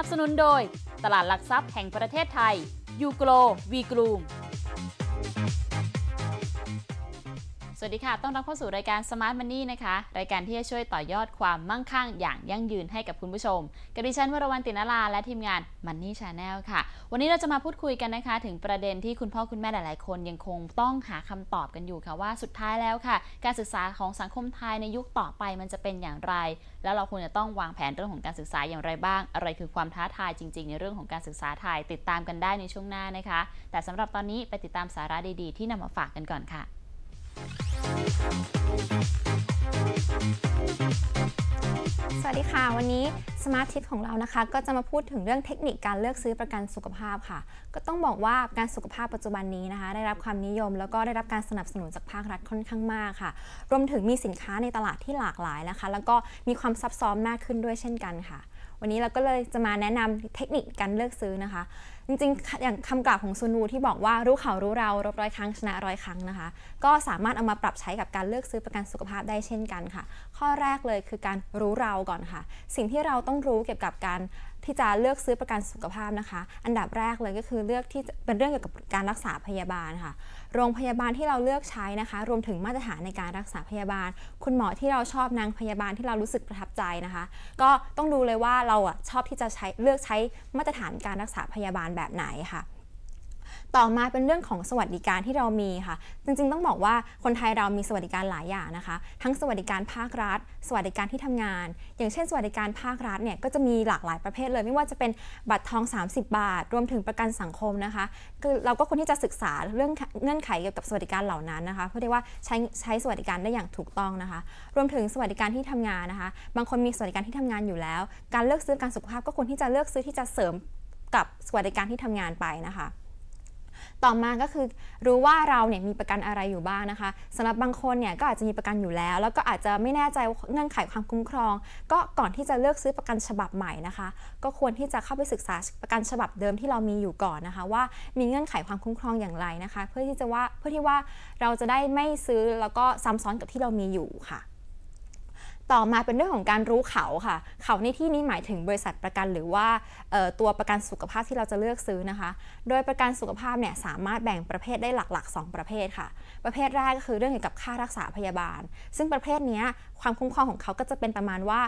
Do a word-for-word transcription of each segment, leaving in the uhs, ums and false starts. นับสนุนโดยตลาดหลักทรัพย์แห่งประเทศไทยยูโกลวีกรูมสวัสดีค่ะต้อนรับเข้าสู่รายการ Smart Money นะคะรายการที่จะช่วยต่อยอดความมั่งคั่งอย่างยั่งยืนให้กับคุณผู้ชมกับดิฉันวรวรรณ ติณลาและทีมงาน Money Channel ค่ะวันนี้เราจะมาพูดคุยกันนะคะถึงประเด็นที่คุณพ่อคุณแม่หลายๆคนยังคงต้องหาคำตอบกันอยู่ค่ะว่าสุดท้ายแล้วค่ะการศึกษาของสังคมไทยในยุคต่อไปมันจะเป็นอย่างไรแล้วเราควรจะต้องวางแผนเรื่องของการศึกษาอย่างไรบ้างอะไรคือความท้าทายจริงๆในเรื่องของการศึกษาไทยติดตามกันได้ในช่วงหน้านะคะแต่สำหรับตอนนี้ไปติดตามสาระดีๆที่นำมาฝากกันก่อนค่ะสวัสดีค่ะวันนี้ Smart Tip ของเรานะคะก็จะมาพูดถึงเรื่องเทคนิคการเลือกซื้อประกันสุขภาพค่ะก็ต้องบอกว่าประกันสุขภาพปัจจุบันนี้นะคะได้รับความนิยมแล้วก็ได้รับการสนับสนุนจากภาครัฐค่อนข้างมากค่ะรวมถึงมีสินค้าในตลาดที่หลากหลายนะคะแล้วก็มีความซับซ้อนมากขึ้นด้วยเช่นกันค่ะวันนี้เราก็เลยจะมาแนะนำเทคนิคการเลือกซื้อนะคะจริงๆอย่างคำกล่าวของซูนูที่บอกว่ารู้เขารู้เรารบร้อยครั้งชนะร้อยครั้งนะคะก็สามารถเอามาปรับใช้กับการเลือกซื้อประกันสุขภาพได้เช่นกันค่ะข้อแรกเลยคือการรู้เราก่อนค่ะสิ่งที่เราต้องรู้เกี่ยวกับการที่จะเลือกซื้อประกันสุขภาพนะคะอันดับแรกเลยก็คือเลือกที่เป็นเรื่องเกี่ยวกับการรักษาพยาบาลค่ะโรงพยาบาลที่เราเลือกใช้นะคะรวมถึงมาตรฐานในการรักษาพยาบาลคุณหมอที่เราชอบนางพยาบาลที่เรารู้สึกประทับใจนะคะก็ต้องดูเลยว่าเราอ่ะชอบที่จะใช้เลือกใช้มาตรฐานการรักษาพยาบาลแบบไหนค่ะต่อมาเป็นเรื่องของสวัสดิการที่เรามีค่ะจริงๆต้องบอกว่าคนไทยเรามีสวัสดิการหลายอย่างนะคะทั้งสวัสดิการภาครัฐสวัสดิการที่ทำงานอย่างเช่นสวัสดิการภาครัฐเนี่ยก็จะมีหลากหลายประเภทเลยไม่ว่าจะเป็นบัตรทองสามสิบบาทรวมถึงประกันสังคมนะคะคือเราก็ควรที่จะศึกษาเรื่องเงื่อนไขเกี่ยวกับสวัสดิการเหล่านั้นนะคะเพื่อที่ว่าใช้ใช้สวัสดิการได้อย่างถูกต้องนะคะรวมถึงสวัสดิการที่ทำงานนะคะบางคนมีสวัสดิการที่ทำงานอยู่แล้วการเลือกซื้อการสุขภาพก็ควรที่จะเลือกซื้อที่จะเสริมกับสวัสดิการที่ทำงานไปนะคะต่อมาก็คือรู้ว่าเราเนี่ยมีประกันอะไรอยู่บ้างนะคะสำหรับบางคนเนี่ยก็อาจจะมีประกันอยู่แล้วแล้วก็อาจจะไม่แน่ใจเงื่อนไขความคุ้มครองก็ก่อนที่จะเลือกซื้อประกันฉบับใหม่นะคะก็ควรที่จะเข้าไปศึกษาประกันฉบับเดิมที่เรามีอยู่ก่อนนะคะว่ามีเงื่อนไขความคุ้มครองอย่างไรนะคะเพื่อที่จะว่าเพื่อที่ว่าเราจะได้ไม่ซื้อแล้วก็ซ้ำซ้อนกับที่เรามีอยู่ค่ะต่อมาเป็นเรื่องของการรู้เขาค่ะเขาในที่นี้หมายถึงบริษัทประกันหรือว่าตัวประกันสุขภาพที่เราจะเลือกซื้อนะคะโดยประกันสุขภาพเนี่ยสามารถแบ่งประเภทได้หลักๆสองประเภทค่ะประเภทแรกก็คือเรื่องเกี่ยวกับค่ารักษาพยาบาลซึ่งประเภทนี้ความคุ้มครองของเขาก็จะเป็นประมาณว่า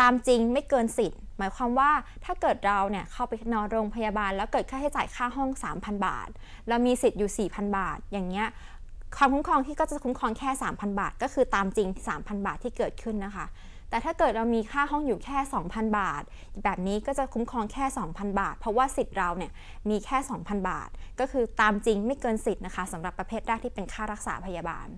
ตามจริงไม่เกินสิทธิ์หมายความว่าถ้าเกิดเราเนี่ยเข้าไปนอนโรงพยาบาลแล้วเกิดค่าใช้จ่ายค่าห้อง สามพัน บาทเรามีสิทธิ์อยู่ สี่พัน บาทอย่างเงี้ยความคุ้มครองที่ก็จะคุ้มครองแค่ สามพัน บาทก็คือตามจริง สามพัน บาทที่เกิดขึ้นนะคะแต่ถ้าเกิดเรามีค่าห้องอยู่แค่ สองพัน บาทแบบนี้ก็จะคุ้มครองแค่ สองพัน บาทเพราะว่าสิทธิ์เราเนี่ยมีแค่ สองพัน บาทก็คือตามจริงไม่เกินสิทธิ์นะคะสำหรับประเภทแรกที่เป็นค่ารักษาพยาบาล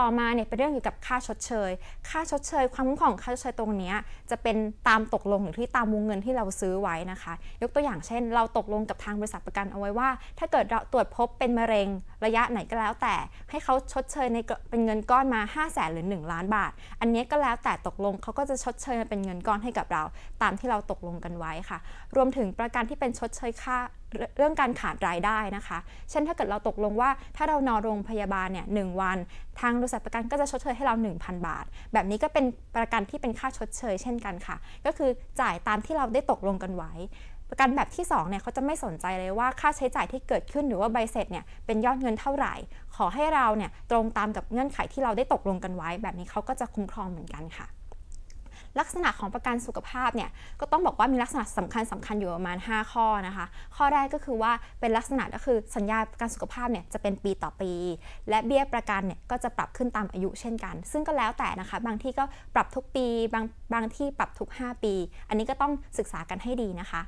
ต่อมาเนี่ยเป็นเรื่องเกี่ยวกับค่าชดเชยค่าชดเชยความคุ้มครองค่าชดเชยตรงนี้จะเป็นตามตกลงหรือที่ตามวงเงินที่เราซื้อไว้นะคะยกตัวอย่างเช่นเราตกลงกับทางบริษัทประกันเอาไว้ว่าถ้าเกิดเราตรวจพบเป็นมะเร็งระยะไหนก็แล้วแต่ให้เขาชดเชยในเป็นเงินก้อนมา ห้าแสน หรือ หนึ่ง ล้านบาทอันนี้ก็แล้วแต่ตกลงเขาก็จะชดเชยเป็นเงินก้อนให้กับเราตามที่เราตกลงกันไว้ค่ะรวมถึงประกันที่เป็นชดเชยค่าเรื่องการขาดรายได้นะคะเช่นถ้าเกิดเราตกลงว่าถ้าเรานอนโรงพยาบาลเนี่ยหนึ่งวันทางบริษัทประกันก็จะชดเชยให้เรา หนึ่งพัน บาทแบบนี้ก็เป็นประกันที่เป็นค่าชดเชยเช่นกันค่ะก็คือจ่ายตามที่เราได้ตกลงกันไว้ประกันแบบที่สองเนี่ยเขาจะไม่สนใจเลยว่าค่าใช้จ่ายที่เกิดขึ้นหรือว่าใบเสร็จเนี่ยเป็นยอดเงินเท่าไหร่ขอให้เราเนี่ยตรงตามกับเงื่อนไขที่เราได้ตกลงกันไว้แบบนี้เขาก็จะคุ้มครองเหมือนกันค่ะลักษณะของประกันสุขภาพเนี่ยก็ต้องบอกว่ามีลักษณะสำคัญสำคัญอยู่ประมาณห้าข้อนะคะข้อแรกก็คือว่าเป็นลักษณะก็คือสัญญาประกันสุขภาพเนี่ยจะเป็นปีต่อปีและเบี้ยประกันเนี่ยก็จะปรับขึ้นตามอายุเช่นกันซึ่งก็แล้วแต่นะคะบางที่ก็ปรับทุกปีบางบางที่ปรับทุกห้าปีอันนี้ก็ต้องศึกษากันให้ดีนะคะ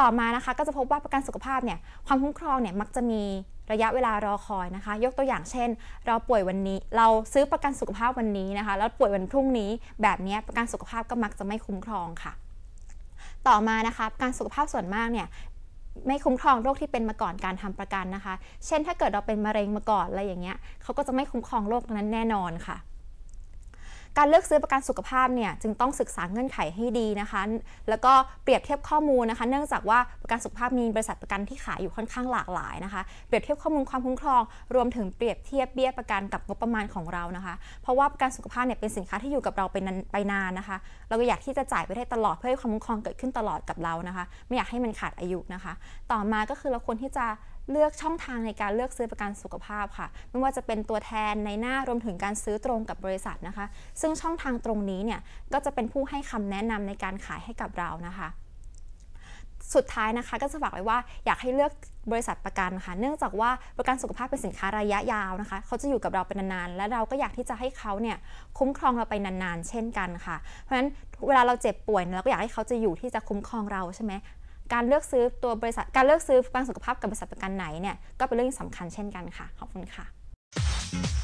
ต่อมานะคะก็จะพบว่าประกันสุขภาพเนี่ยความคุ้มครองเนี่ยมักจะมีระยะเวลารอคอยนะคะยกตัวอย่างเช่นเราป่วยวันนี้เราซื้อประกันสุขภาพวันนี้นะคะแล้วป่วยวันพรุ่งนี้แบบนี้ประกันสุขภาพก็มักจะไม่คุ้มครองค่ะต่อมานะคะประกันสุขภาพส่วนมากเนี่ยไม่คุ้มครองโรคที่เป็นมาก่อนการทำประกันนะคะเช่นถ้าเกิดเราเป็นมะเร็งมาก่อนอะไรอย่างเงี้ยเขาก็จะไม่คุ้มครองโรคนั้นแน่นอนค่ะ การเลือกซื้อประกันสุขภาพเนี่ยจึงต้องศึกษาเงื่อนไขให้ดีนะคะแล้วก็เปรียบเทียบข้อมูลนะคะเนื่องจากว่าประกันสุขภาพมีบริษัทประกันที่ขายอยู่ค่อนข้างหลากหลายนะคะเปรียบเทียบข้อมูลความคุ้มครองรวมถึงเปรียบเทียบเบี้ยประกันกับงบประมาณของเรานะคะเพราะว่าประกันสุขภาพเนี่ยเป็นสินค้าที่อยู่กับเราไปนานไปนานนะคะเราก็อยากที่จะจ่ายไปได้ตลอดเพื่อให้ความคุ้มครองเกิดขึ้นตลอดกับเรานะคะไม่อยากให้มันขาดอายุนะคะต่อมาก็คือเราควรที่จะเลือกช่องทางในการเลือกซื้อประกันสุขภาพค่ะไม่ว่าจะเป็นตัวแทนในหน้ารวมถึงการซื้อตรงกับบริษัทนะคะซึ่งช่องทางตรงนี้เนี่ยก็จะเป็นผู้ให้คำแนะนำในการขายให้กับเรานะคะสุดท้ายนะคะก็จะฝากไว้ว่าอยากให้เลือกบริษัทประกันค่ะเนื่องจากว่าประกันสุขภาพเป็นสินค้าระยะยาวนะคะเขาจะอยู่กับเราเป็นนานๆและเราก็อยากที่จะให้เขาเนี่ยคุ้มครองเราไปนานๆเช่นกันค่ะเพราะฉะนั้นเวลาเราเจ็บป่วยเราก็อยากให้เขาจะอยู่ที่จะคุ้มครองเราใช่ไหมการเลือกซื้อตัวบริษัทการเลือกซื้อประกันสุขภาพกับบริษัทประกันไหนเนี่ยก็เป็นเรื่องสำคัญเช่นกันค่ะขอบคุณค่ะ